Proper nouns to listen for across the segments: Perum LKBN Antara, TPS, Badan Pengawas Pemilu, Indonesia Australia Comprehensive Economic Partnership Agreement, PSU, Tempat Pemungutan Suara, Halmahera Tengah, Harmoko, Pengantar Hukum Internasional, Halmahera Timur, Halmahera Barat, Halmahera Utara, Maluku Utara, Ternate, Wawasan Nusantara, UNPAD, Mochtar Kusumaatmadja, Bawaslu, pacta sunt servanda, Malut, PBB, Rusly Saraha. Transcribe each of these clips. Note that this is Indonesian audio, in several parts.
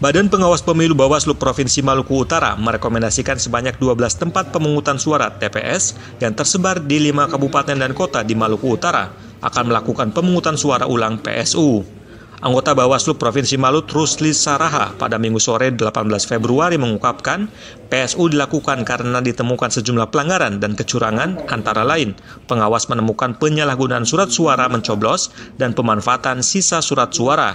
Badan Pengawas Pemilu Bawaslu Provinsi Maluku Utara merekomendasikan sebanyak 12 tempat pemungutan suara TPS yang tersebar di 5 kabupaten dan kota di Maluku Utara akan melakukan pemungutan suara ulang PSU. Anggota Bawaslu Provinsi Malut Rusly Saraha pada Minggu sore 18 Februari mengungkapkan PSU dilakukan karena ditemukan sejumlah pelanggaran dan kecurangan, antara lain pengawas menemukan penyalahgunaan surat suara mencoblos dan pemanfaatan sisa surat suara.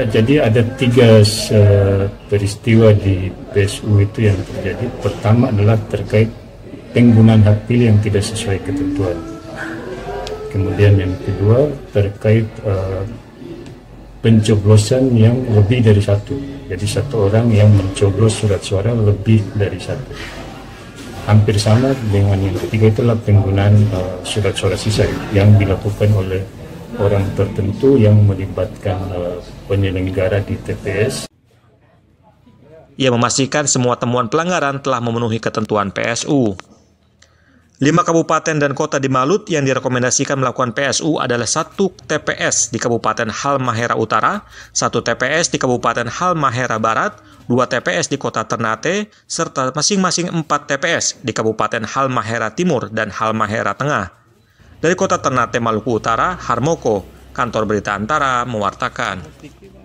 Jadi ada 3 peristiwa di PSU itu yang terjadi. Pertama adalah terkait penggunaan hak pilih yang tidak sesuai ketentuan. Kemudian yang kedua terkait pencoblosan yang lebih dari 1. Jadi 1 orang yang mencoblos surat suara lebih dari 1. Hampir sama dengan yang ketiga itulah penggunaan surat suara sisa yang dilakukan oleh orang tertentu yang melibatkan penyelenggara di TPS. Ia memastikan semua temuan pelanggaran telah memenuhi ketentuan PSU. 5 kabupaten dan kota di Malut yang direkomendasikan melakukan PSU adalah 1 TPS di Kabupaten Halmahera Utara, 1 TPS di Kabupaten Halmahera Barat, 2 TPS di Kota Ternate, serta masing-masing 4 TPS di Kabupaten Halmahera Timur dan Halmahera Tengah. Dari Kota Ternate, Maluku Utara, Harmoko, Kantor Berita Antara mewartakan.